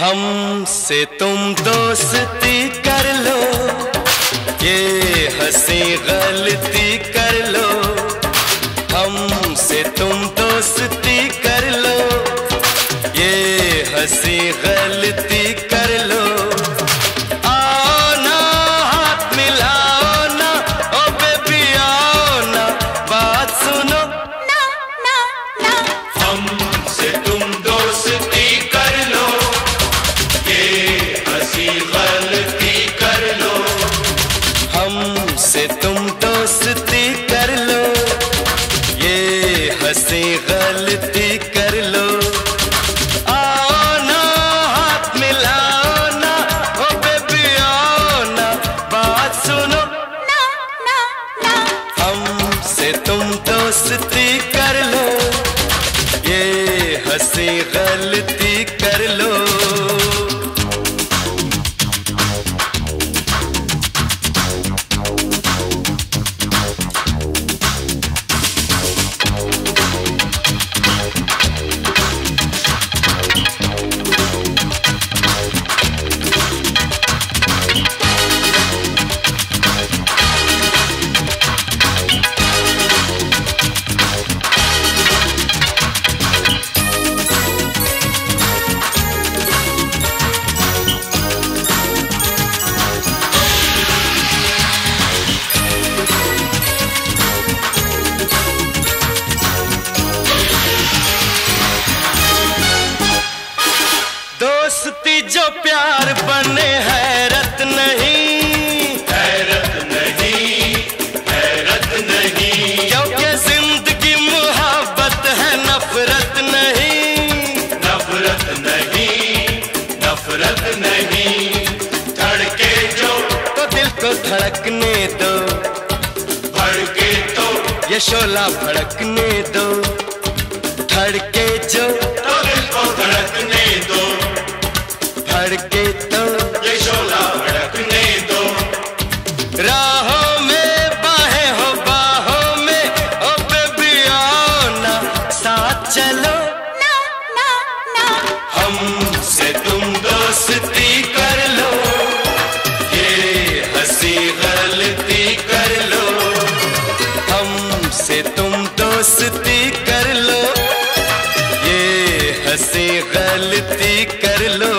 हमसे तुम दोस्ती कर लो, ये हंसी गलती कर लो। हमसे तुम दोस्ती कर लो, ये हंसी गलती कर लो। आओ ना हाथ मिलाओ ना, ओ बेबी आओ ना बात सुनो ना ना ना। हमसे तुम दोस्ती कर लो, गलती कर लो। हमसे तुम दोस्ती कर लो, ये हंसी गलती कर लो। आओ ना हाथ मिलाओ ना, ओ बेबी आओ ना बात सुनो ना ना ना। हमसे तुम दोस्ती कर लो, ये हंसी गलती कर लो। दोस्ती जो प्यार बने हैरत नहीं, हैरत नहीं, हैरत नहीं। क्योंकि जिंदगी मोहब्बत है, नफरत नहीं, नफरत नहीं, नफरत नहीं। धड़के जो तो दिल को धड़कने दो, धड़के तो ये शोला भड़कने दो। धड़के जो तो दिल को धड़कने दो, धड़के तो ये शोला भड़कने दो। राहों में बाहें हो, बाहों में ओ बेबी आओ ना साथ चलो ना ना ना। हमसे तुम दोस्ती कर लो, ये हंसी गलती कर लो। हमसे तुम दोस्ती कर लो, ये हंसी गलती कर लो।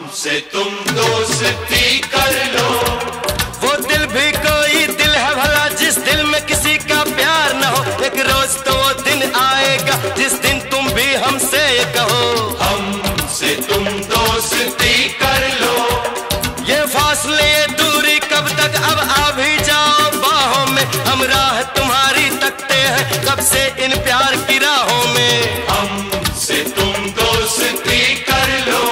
हमसे तुम दोस्ती कर लो। वो दिल भी कोई दिल है भला, जिस दिल में किसी का प्यार न हो। एक रोज तो वो दिन आएगा जिस दिन तुम भी हमसे कहो, हमसे तुम दोस्ती कर लो। ये फासले ये दूरी कब तक, अब आ भी जाओ बाहों में। हम राह तुम्हारी तकते हैं कब से इन प्यार की राहों में। हमसे तुम दोस्ती कर लो।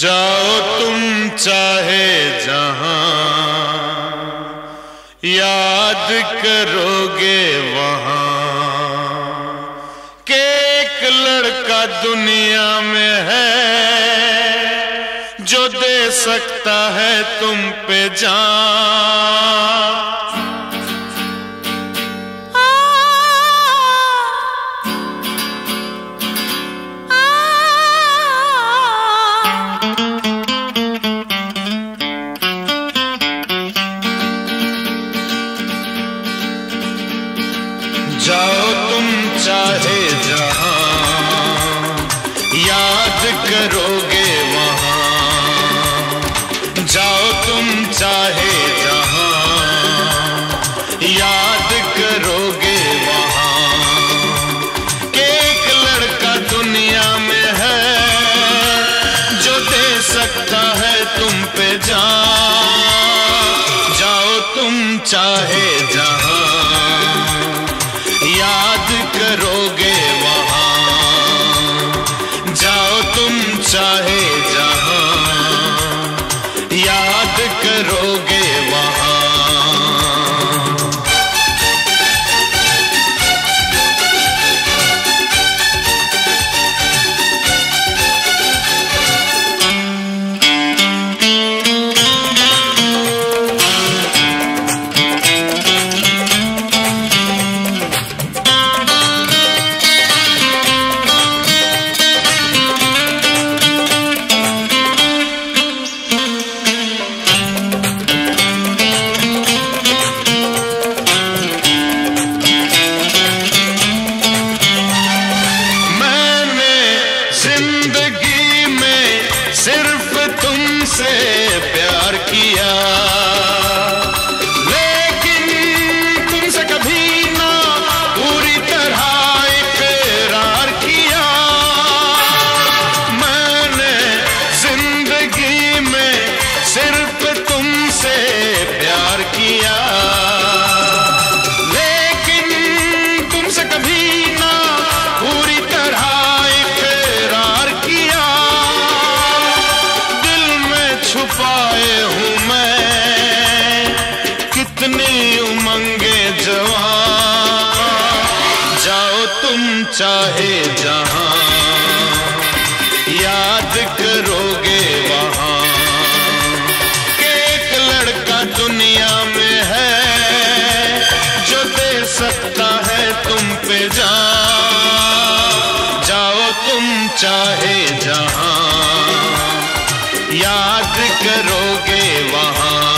जाओ तुम चाहे जहां, याद करोगे वहां के एक लड़का दुनिया में है जो दे सकता है तुम पे जान। जाओ तुम चाहे जहां, याद करोगे वहां। जाओ तुम चाहे जहां, याद करोगे वहां के एक लड़का दुनिया में है जो दे सकता है तुम पे जान। जाओ तुम चाहे जहां, याद करोगे वहां। जाओ तुम चाहे जहां, याद करोगे वहां। चाहे जहां, याद करोगे वहां के एक लड़का दुनिया में है सकता है तुम पे जान, जाओ तुम चाहे जहां, याद करोगे वहां।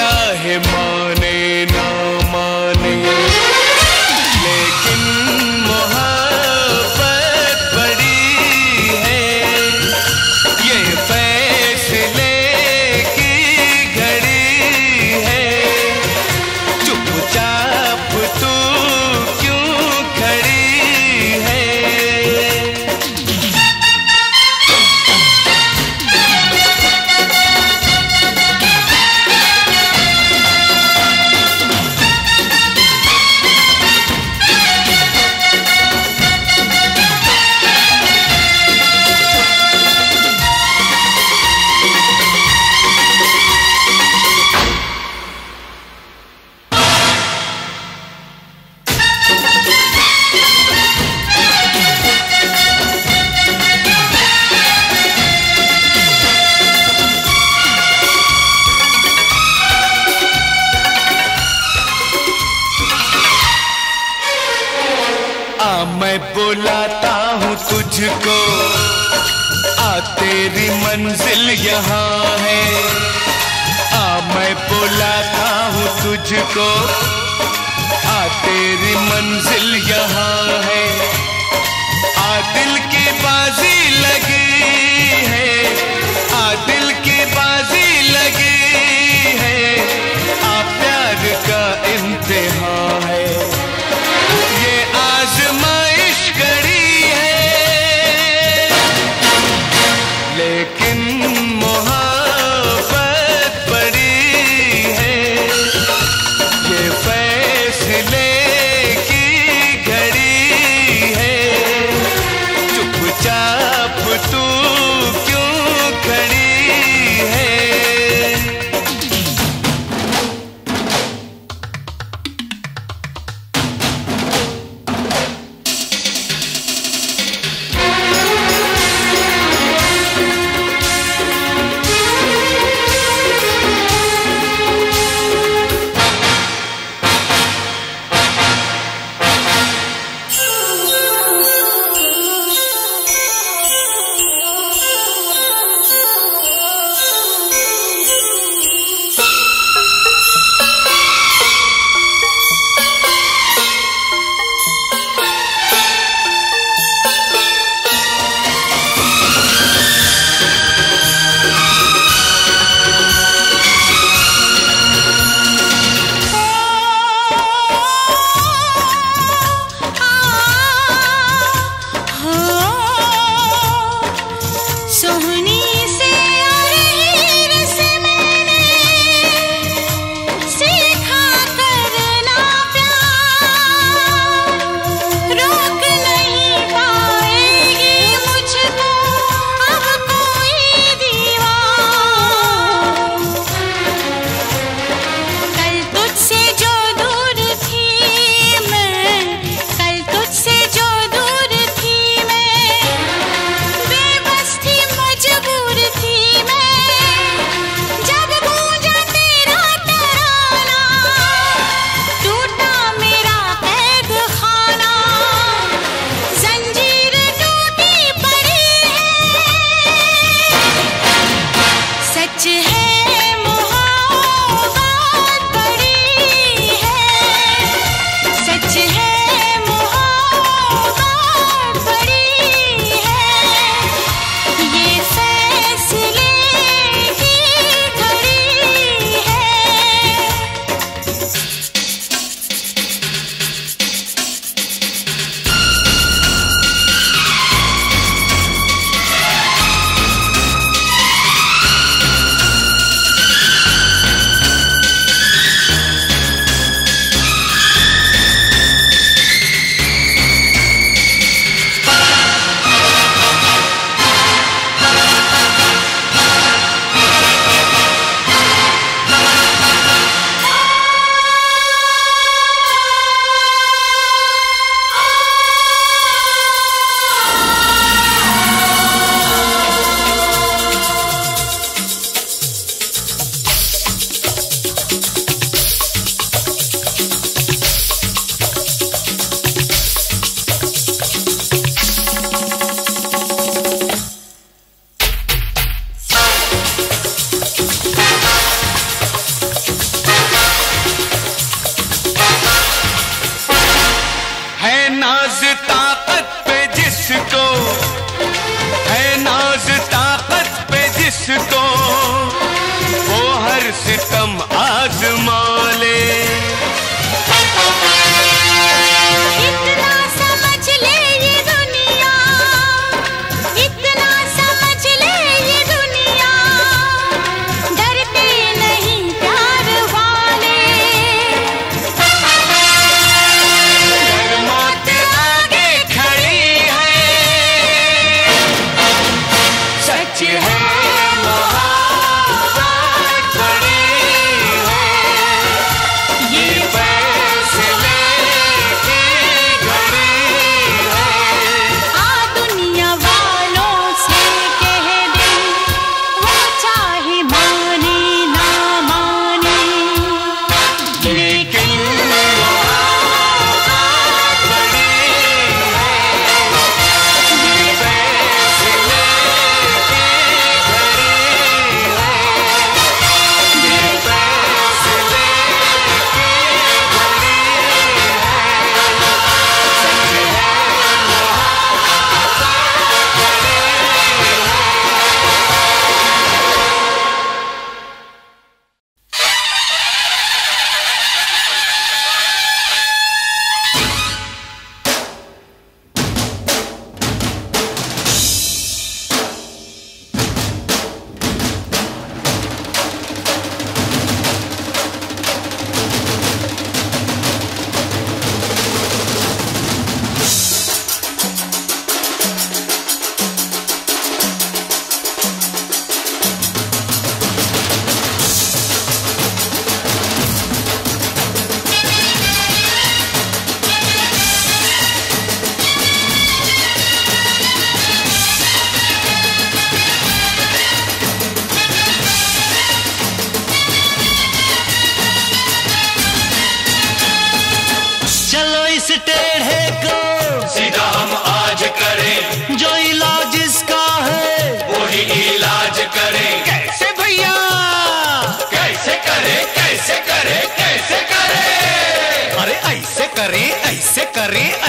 चाहे माने ना माने, लेकिन मोहब्बत बड़ी है। ये फैसले की घड़ी है। चुपचाप तू क्यों खड़ी है? मैं बुलाता हूँ तुझको, आ तेरी मंजिल यहाँ है। आ मैं बुलाता हूँ तुझको, आ तेरी मंजिल यहाँ है। आ दिल की बाजी लगी है, आ दिल की बाजी लगी है। आ प्यार का इम्तिहान है, ये आजमाइश कड़ी है। लेकिन मोहब्बत बड़ी है। ये फैसले की घड़ी है। चुपचाप तू सितम आजमा ले,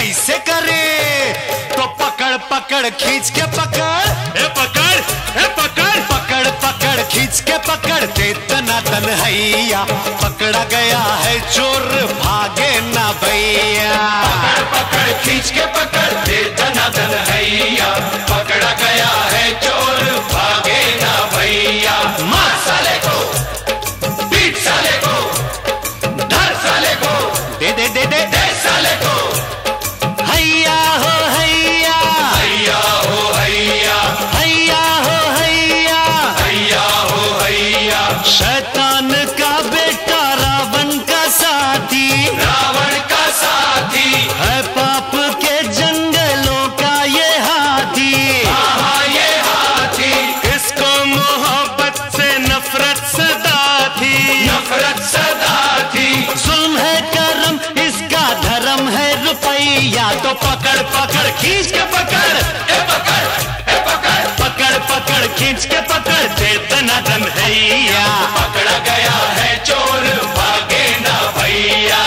ऐसे करे तो पकड़ पकड़ खींच के पकड़, ए पकड़, ए पकड़, पकड़ पकड़ खींच के पकड़, चेतना तन्हैया पकड़ा गया है चोर भागे ना भैया। पकड़ पकड़ खींच के पकड़, चेतना तन्हैया पकड़ा गया है चोर भागे ना भैया। मार साले को, पीट साले को, धर साले को, दे दे दे दे, दे साले को। तो पकड़ पकड़ खींच के पकड़, ए पकड़, ए पकड़, पकड़ पकड़ खींच के पकड़, चेतना तन्हैया पकड़ा गया है चोर भागे ना भैया।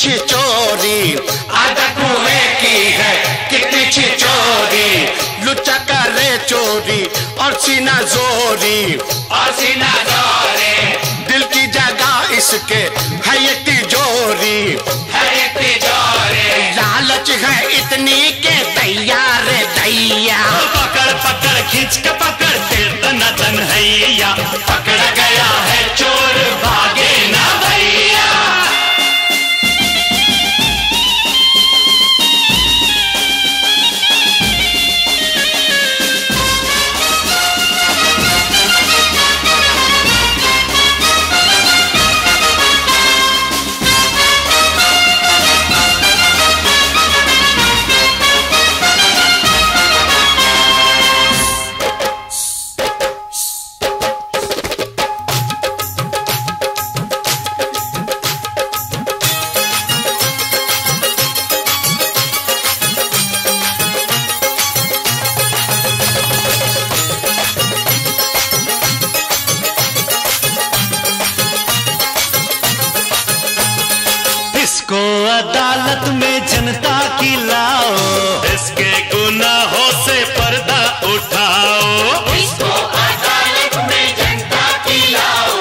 छिचोरी आधा कुएं की है कितनी छिचोरी, लुच्चा करे चोरी और सीना जोरी, दिल की जगह इसके है ये तिजोरी, है ये तिजोरी, लालच है इतनी के तैयार दैया, पकड़ पकड़ खींच के पकड़ फिर तन हैया, पकड़ा गया है चोर भागे ना भैया। अदालत में जनता की लाओ, इसके गुनाहों से पर्दा उठाओ, इसको अदालत में जनता की लाओ,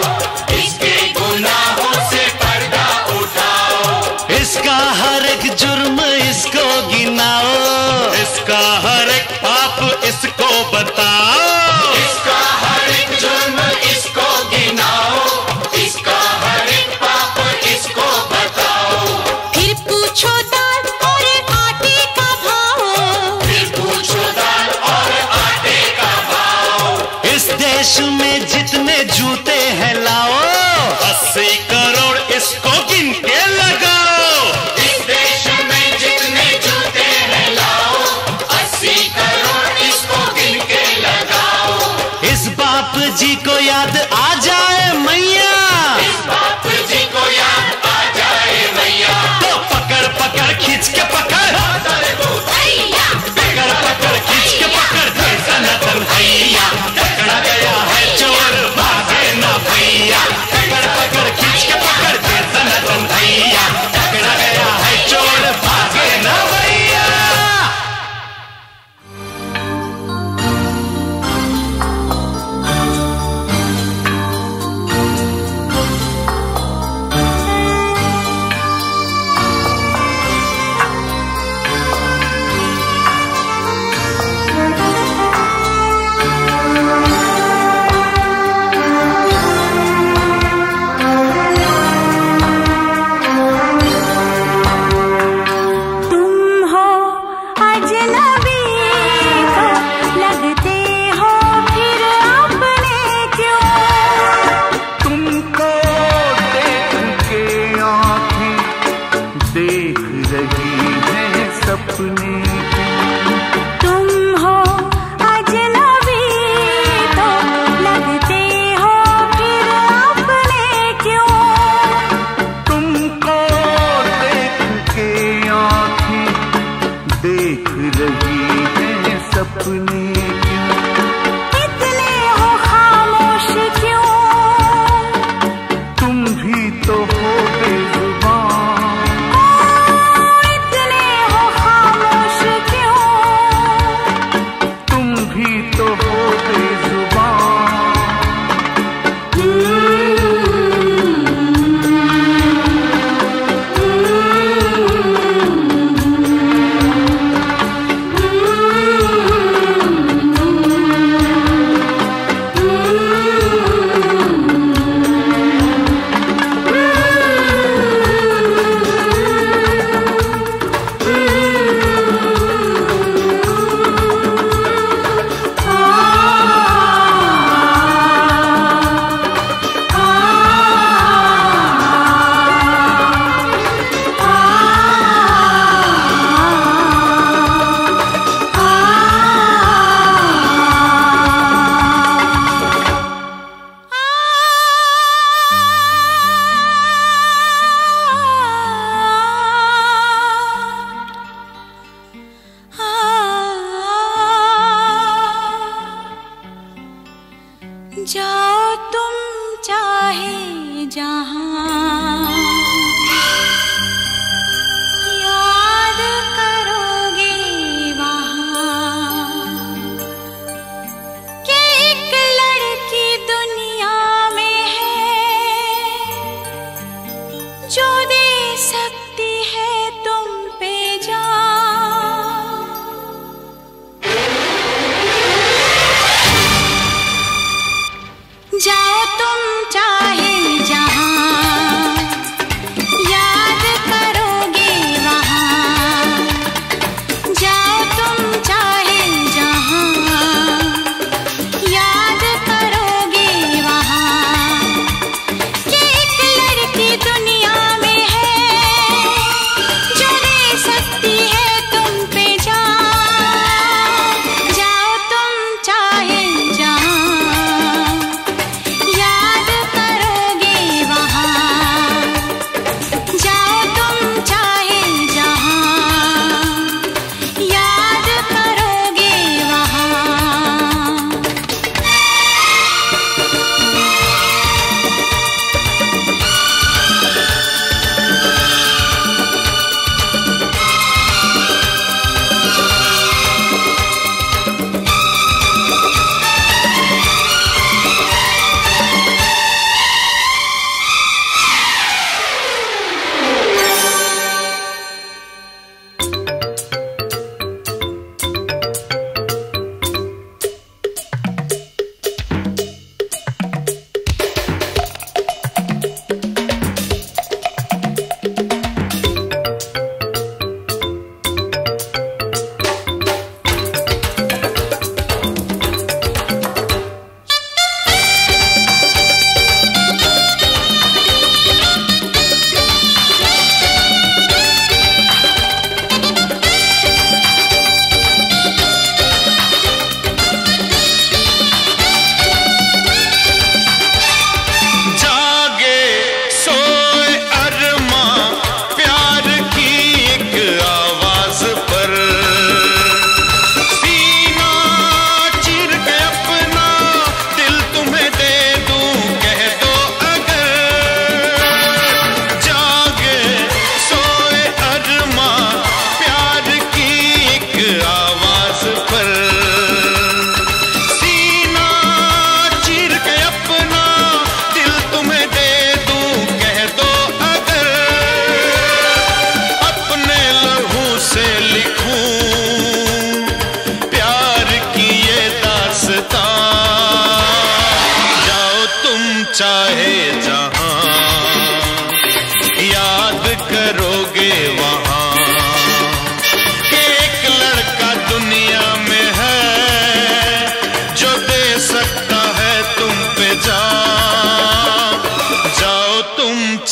इसके गुनाहों से पर्दा उठाओ, इसका हर एक जुर्म इसको गिनाओ, इसका हर एक पाप इसको बताओ, इसका हर एक जुर्म इसको गिनाओ, इसका हर एक पाप इसको बताओ। पूछो दाल और आटे का भाव, फिर पूछो दाल और आटे का भाव, इस देश में जितने जूते हैं लाओ, 80 करोड़ इसको गिन के लगाओ, इस देश में जितने जूते हैं लाओ, 80 करोड़ इसको गिन के लगाओ। इस बाप जी को याद आ जाए मैया, इस बाप जी को याद आ जाए मैया, पकड़ पकड़ खींच के पकड़ पकड़ पकड़ खींच के पकड़ भैया, पकड़ा गया है चोर भागे ना भैया, पकड़ पकड़ खींच के पकड़ भैया, पकड़ा गया है चोर भागे ना भैया।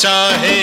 चाहे